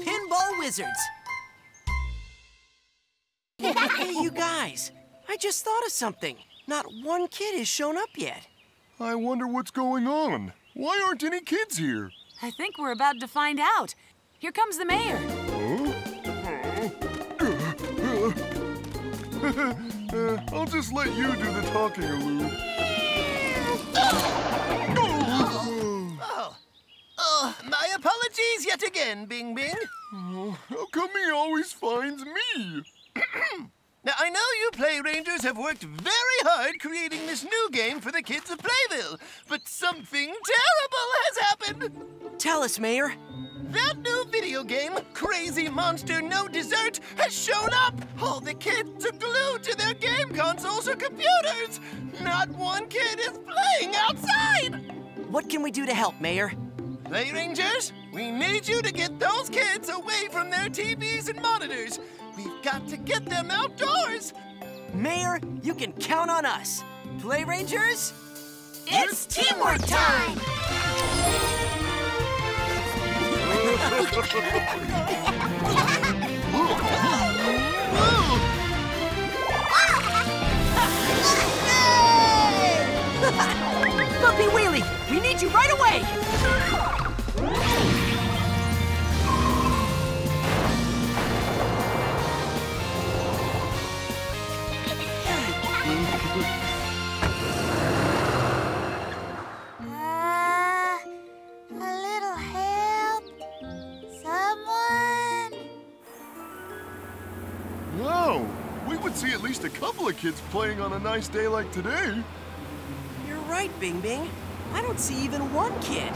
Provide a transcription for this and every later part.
Pinball Wizards. Hey, you guys. I just thought of something. Not one kid has shown up yet. I wonder what's going on. Why aren't any kids here? I think we're about to find out. Here comes the mayor. I'll just let you do the talking, Aloo. My apologies yet again, Bing-Bing. Oh, how come he always finds me? Now, I know you Play Rangers have worked very hard creating this new game for the kids of Playville, but something terrible has happened. Tell us, Mayor. That new video game, Crazy Monster No Dessert, has shown up! All the kids are glued to their game consoles or computers! Not one kid is playing outside! What can we do to help, Mayor? Play Rangers, we need you to get those kids away from their TVs and monitors. We've got to get them outdoors! Mayor, you can count on us. Play Rangers, it's teamwork time! Puppy Wheelie, we need you right away! A little help? Someone? Wow, we would see at least a couple of kids playing on a nice day like today. You're right, Bing-Bing. I don't see even one kid.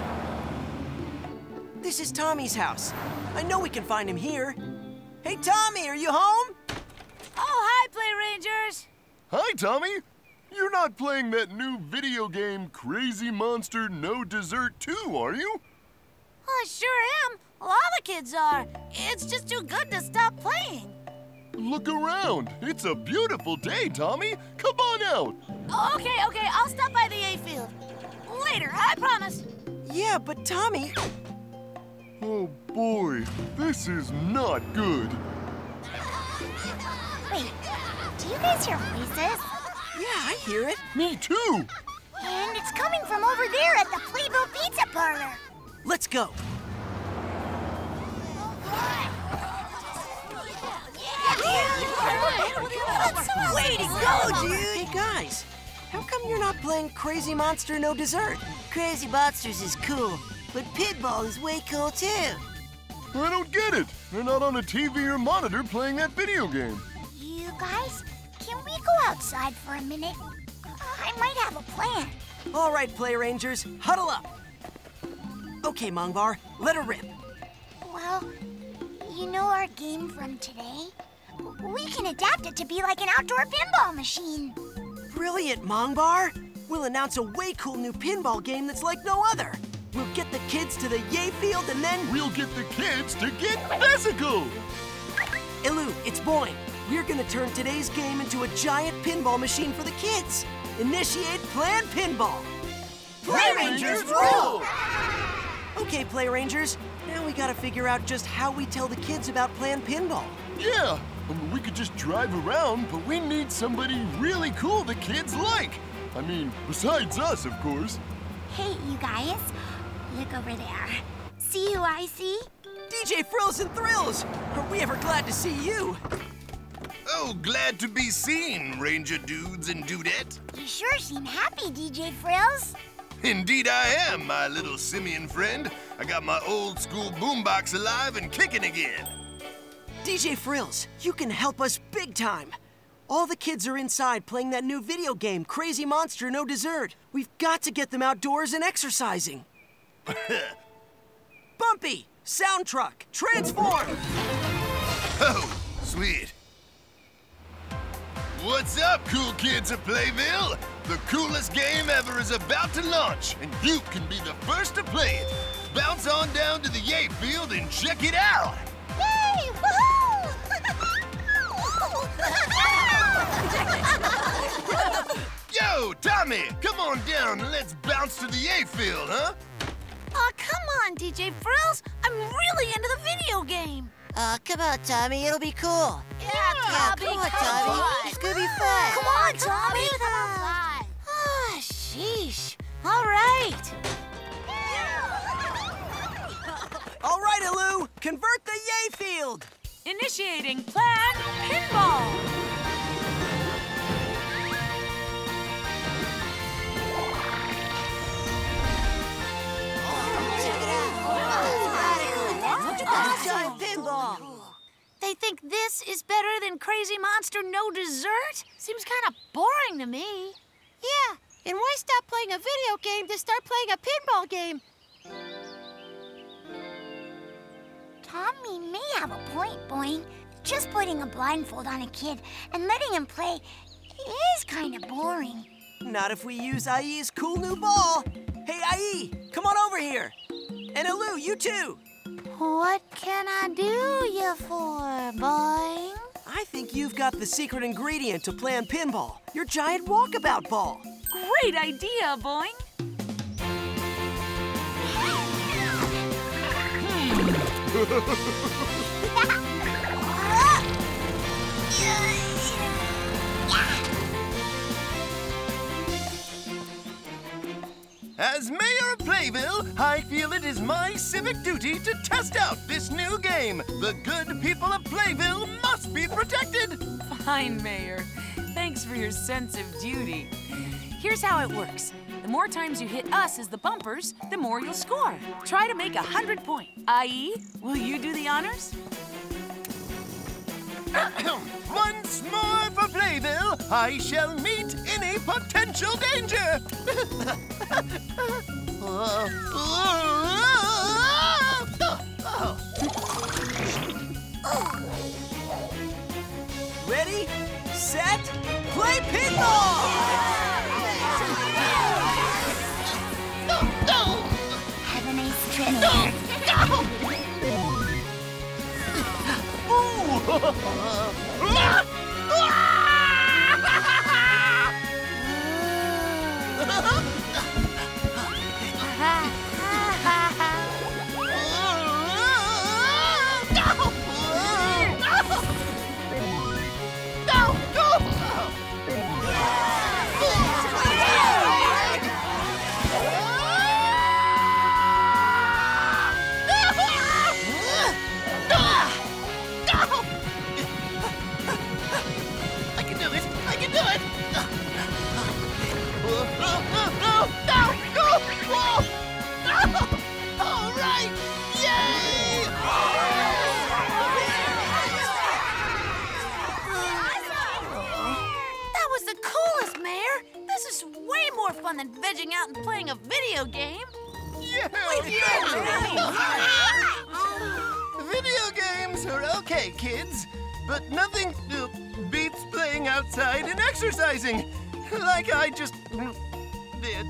This is Tommy's house. I know we can find him here. Hey, Tommy, are you home? Oh, hi, Play Rangers. Hi, Tommy. You're not playing that new video game, Crazy Monster No Dessert 2, are you? Well, I sure am. Well, all the kids are. It's just too good to stop playing. Look around. It's a beautiful day, Tommy. Come on out. Oh, okay. I'll stop by the Yay field. Later, I promise. Yeah, but Tommy... Oh, boy. This is not good. Wait, do you guys hear voices? Yeah, I hear it. Me too. And it's coming from over there at the Playbo Pizza Parlor. Let's go. Way to go, dude! Hey guys, how come you're not playing Crazy Monster No Dessert? Crazy Monsters is cool, but Pinball is way cool too. I don't get it. They're not on a TV or monitor playing that video game. You guys? Can we go outside for a minute? I might have a plan. All right, Play Rangers, huddle up. Okay, Mongbar, let her rip. Well, you know our game from today? We can adapt it to be like an outdoor pinball machine. Brilliant, Mongbar. We'll announce a way cool new pinball game that's like no other. We'll get the kids to the Yay field and then... We'll get the kids to get physical! Aloo, it's Boing. We're gonna turn today's game into a giant pinball machine for the kids. Initiate Plan Pinball. Play Rangers rule! Okay, Play Rangers, now we gotta figure out just how we tell the kids about Plan Pinball. Yeah, I mean, we could just drive around, but we need somebody really cool the kids like. I mean, besides us, of course. Hey, you guys, look over there. See who I see? DJ Frills and Thrills! Are we ever glad to see you? Oh, glad to be seen, Ranger dudes and dudette. You sure seem happy, DJ Frills. Indeed I am, my little simian friend. I got my old school boombox alive and kicking again. DJ Frills, you can help us big time. All the kids are inside playing that new video game, Crazy Monster No Dessert. We've got to get them outdoors and exercising. Bumpy, sound truck, transform! Oh, sweet. What's up, cool kids of Playville? The coolest game ever is about to launch, and you can be the first to play it. Bounce on down to the Yay field and check it out. Yay! Woohoo! Yo, Tommy, come on down and let's bounce to the Yay field, huh? Aw, come on, DJ Frills. I'm really into the video game. Aw, come on, Tommy. It'll be cool. Yeah, Tommy, come on. It's gonna be fun. Come on, Tommy. Ah, oh, sheesh. All right. All right, Alou. Convert the Yay field. Initiating Plan Pinball. They think this is better than Crazy Monster No Dessert? Seems kind of boring to me. Yeah, and why stop playing a video game to start playing a pinball game? Tommy may have a point, Boing. Just putting a blindfold on a kid and letting him play is kind of boring. Not if we use I.E.'s cool new ball. Hey, I.E., come on over here. And Alou, you too. What can I do you for, Boing? I think you've got the secret ingredient to Plan Pinball, your giant walkabout ball. Great idea, Boing. As mayor of Playville, I feel it is my civic duty to test out this new game. The good people of Playville must be protected. Fine, Mayor. Thanks for your sense of duty. Here's how it works. The more times you hit us as the bumpers, the more you'll score. Try to make 100 points. I.E., will you do the honors? Once more for Playville, I shall meet any potential danger. Ready, set, play pinball! Have a nice trip. Than vegging out and playing a video game. Yeah! Video games are okay, kids, but nothing beats playing outside and exercising, like I just did.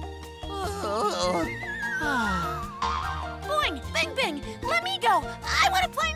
Boing, Bing-Bing, let me go. I want to play